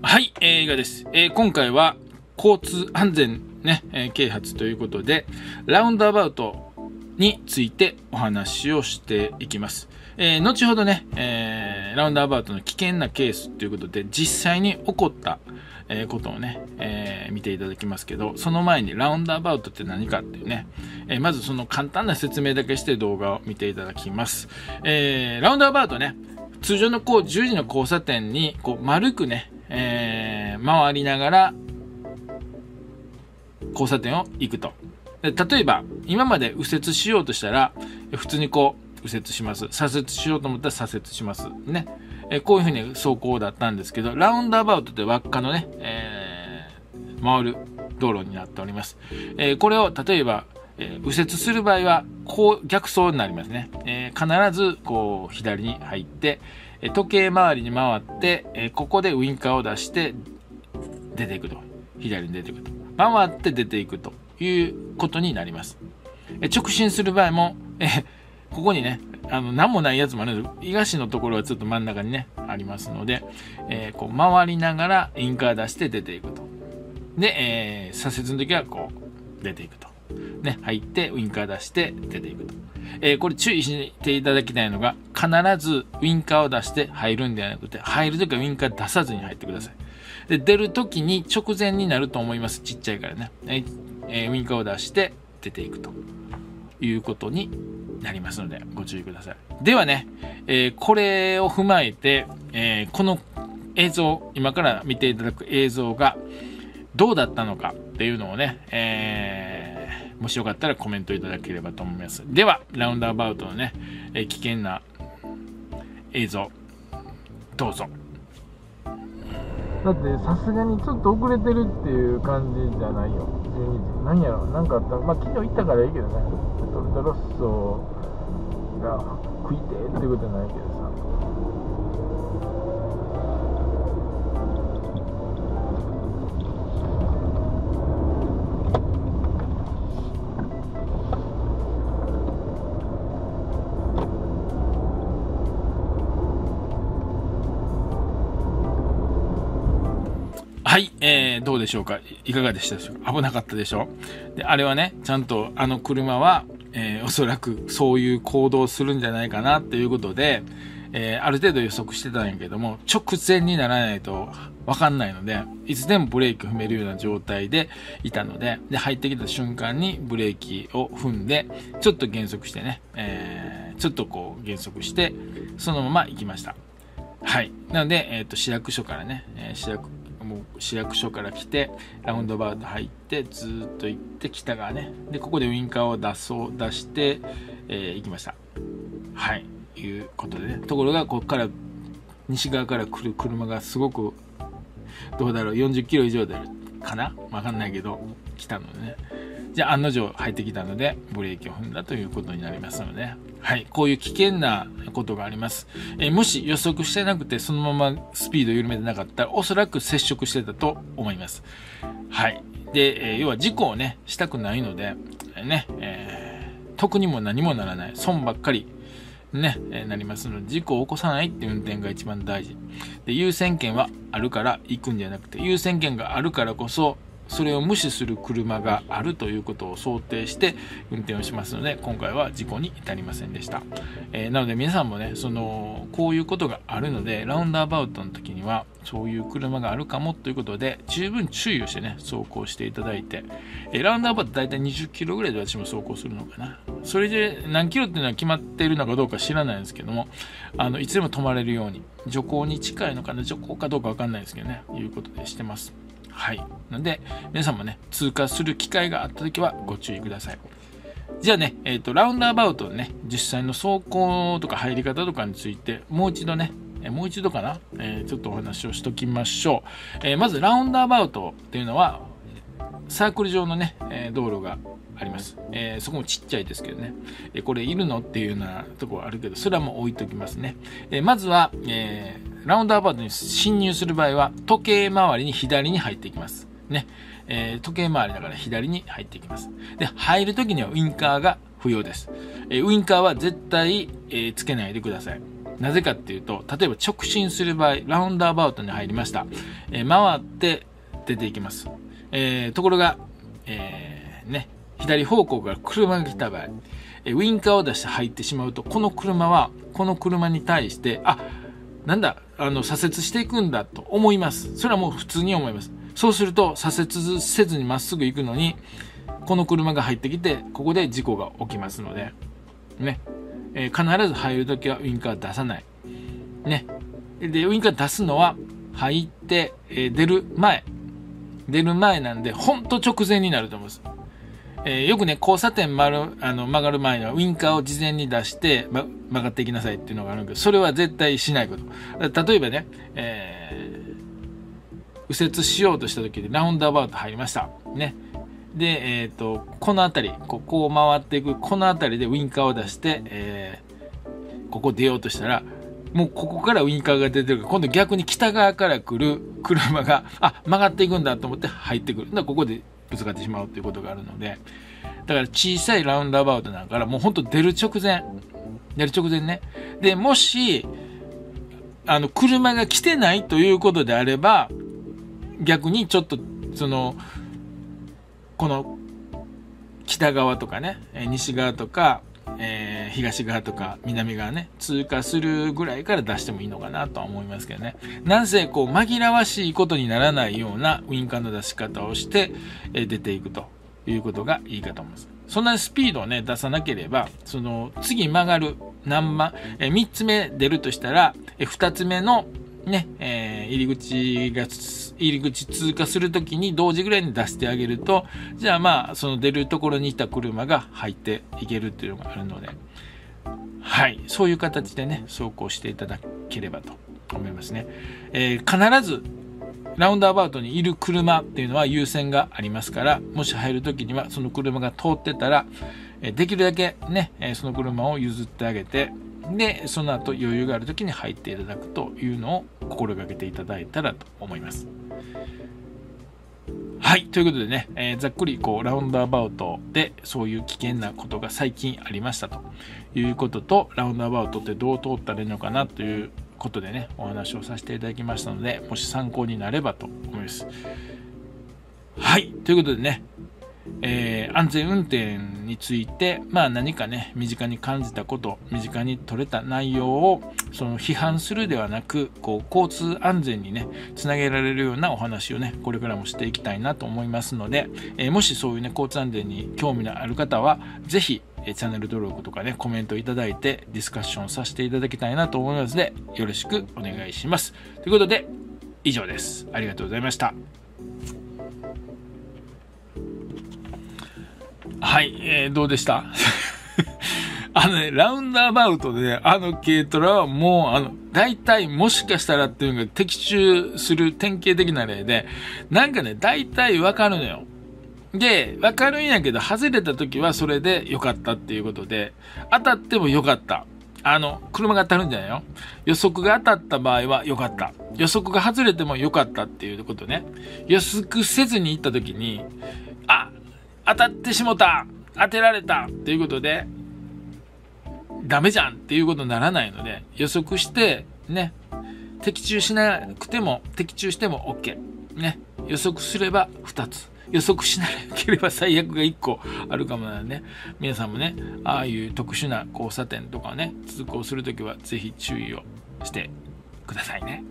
はい、伊賀です。今回は交通安全ね、啓発ということでラウンドアバウトについてお話をしていきます。後ほどね、ラウンドアバウトの危険なケースということで実際に起こったことをね、見ていただきますけど、その前にラウンドアバウトって何かっていうね、まずその簡単な説明だけして動画を見ていただきます。ラウンドアバウトね、通常のこう十字の交差点にこう丸くね、回りながら交差点を行くと。で、例えば今まで右折しようとしたら普通にこう右折します。左折しようと思ったら左折します。ね。こういうふうに走行だったんですけど、ラウンドアバウトで輪っかのね、回る道路になっております。これを例えば、右折する場合は、こう逆走になりますね。必ずこう左に入って、時計回りに回って、ここでウインカーを出して出ていくと。左に出ていくと。回って出ていくということになります。直進する場合も、ここにね、何もないやつもあるので、伊賀市のところはちょっと真ん中にね、ありますので、こう回りながらインカー出して出ていくと。で、左折の時はこう、出ていくと。ね、入って、ウインカー出して出ていくと。これ注意していただきたいのが、必ずウインカーを出して入るんではなくて、入る時はウインカー出さずに入ってください。で、出る時に直前になると思います。ちっちゃいからね。ウインカーを出して出ていくということになりますのでご注意ください。ではね、これを踏まえて、この映像、今から見ていただく映像がどうだったのかっていうのをね、もしよかったらコメントいただければと思います。では、ラウンドアバウトのね、危険な映像、どうぞ。だってさすがにちょっと遅れてるっていう感じじゃないよ。12時。何やろ、なんかあった。まあ昨日行ったからいいけどね。トルタロッソが食いてーってことはないけどさ。はい、どうでしょうか、いかがでしたでしょうか。危なかったでしょ。で、あれはね、ちゃんとあの車は、おそらくそういう行動をするんじゃないかなっていうことで、ある程度予測してたんやけども、直前にならないと分かんないので、いつでもブレーキ踏めるような状態でいたので、で、入ってきた瞬間にブレーキを踏んで、ちょっと減速してね、ちょっとこう減速して、そのまま行きました。はい。なので、市役所からね、市役所から来て、ラウンドバウト入って、ずっと行って、北側ね。で、ここでウインカーを出して、行きました。はい。いうことでね。ところが、ここから、西側から来る車がすごく、どうだろう、40キロ以上であるかなわかんないけど、来たのでね。じゃあ、案の定入ってきたので、ブレーキを踏んだということになりますので、はい。こういう危険なことがあります。もし予測してなくて、そのままスピードを緩めてなかったら、おそらく接触してたと思います。はい。で、要は事故をね、したくないので、ね、特にも何もならない。損ばっかり、ね、なりますので、事故を起こさないっていう運転が一番大事。で、優先権はあるから行くんじゃなくて、優先権があるからこそ、それを無視する車があるということを想定して運転をしますので、今回は事故に至りませんでした。なので皆さんもね、こういうことがあるので、ラウンドアバウトの時にはそういう車があるかもということで、十分注意をしてね、走行していただいて、ラウンドアバウト大体20キロぐらいで私も走行するのかな。それで何キロっていうのは決まっているのかどうか知らないんですけども、いつでも止まれるように、徐行に近いのかな、徐行かどうかわかんないですけどね、いうことでしてます。はい。なので、皆さんもね、通過する機会があったときはご注意ください。じゃあね、ラウンドアバウトのね、実際の走行とか入り方とかについて、もう一度かな、ちょっとお話をしときましょう。まず、ラウンドアバウトっていうのは、サークル状のね、道路があります。そこもちっちゃいですけどね、これいるのっていうようなところあるけど、それはもう置いときますね。まずは、ラウンドアバウトに進入する場合は、時計回りに左に入っていきます。ね。時計回りだから左に入っていきます。で、入るときにはウインカーが不要です。ウインカーは絶対つけないでください。なぜかっていうと、例えば直進する場合、ラウンドアバウトに入りました。回って出ていきます。ところが、左方向から車が来た場合、ウインカーを出して入ってしまうと、この車はこの車に対して、あ、なんだ、左折していくんだと思います。それはもう普通に思います。そうすると、左折せずにまっすぐ行くのに、この車が入ってきて、ここで事故が起きますので、ね。必ず入るときはウインカー出さない。ね。で、ウインカー出すのは、入って、出る前なんで、ほんと直前になると思うんです。よくね、交差点曲がる前にはウインカーを事前に出して、曲がっていきなさいっていうのがあるんだけど、それは絶対しないこと。例えばね、右折しようとしたときでラウンドアバウト入りました。ね。で、この辺り、ここを回っていく、この辺りでウインカーを出して、ここ出ようとしたら、もうここからウインカーが出てるから、今度逆に北側から来る車が、あ、曲がっていくんだと思って入ってくる。だからここでぶつかってしまうということがあるので、だから小さいラウンドアバウトなんから、もうほんと出る直前ね。で、もし、車が来てないということであれば、逆にちょっと、この北側とかね、西側とか、東側とか南側ね、通過するぐらいから出してもいいのかなとは思いますけどね。なんせこう紛らわしいことにならないようなウインカーの出し方をして、出ていくということがいいかと思います。そんなにスピードをね出さなければ、その次曲がる3つ目出るとしたら、2つ目のね、入り口通過するときに同時ぐらいに出してあげると、じゃあまあその出るところにいた車が入っていけるっていうのがあるので、はい、そういう形でね走行していただければと思いますね。必ずラウンドアバウトにいる車っていうのは優先がありますから、もし入るときにはその車が通ってたら、できるだけねその車を譲ってあげて、でその後余裕がある時に入っていただくというのを心がけていただいたらと思います。はい、ということでね、ざっくりこうラウンドアバウトでそういう危険なことが最近ありましたということと、ラウンドアバウトってどう通ったらいいのかなということでねお話をさせていただきましたので、もし参考になればと思います。はい、ということでね、安全運転について、まあ、何かね身近に感じたこと、身近に取れた内容をその批判するではなく、こう交通安全にねつなげられるようなお話をねこれからもしていきたいなと思いますので、もしそういうね交通安全に興味のある方はぜひチャンネル登録とかねコメントいただいてディスカッションさせていただきたいなと思いますので、よろしくお願いします。ということで以上です。ありがとうございました。はい、どうでした？ね、ラウンドアバウトで、ね、軽トラはもう、大体もしかしたらっていうのが的中する典型的な例で、なんかね、大体わかるのよ。で、わかるんやけど、外れた時はそれで良かったっていうことで、当たっても良かった。車が当たるんじゃないよ。予測が当たった場合は良かった。予測が外れても良かったっていうことね。予測せずに行った時に、あ、当たってしもた、当てられたっていうことでダメじゃんっていうことにならないので、予測してね的中しなくても的中しても OK ね、予測すれば2つ、予測しなければ最悪が1個あるかもなので、ね、皆さんもねああいう特殊な交差点とかね通行するときはぜひ注意をしてくださいね。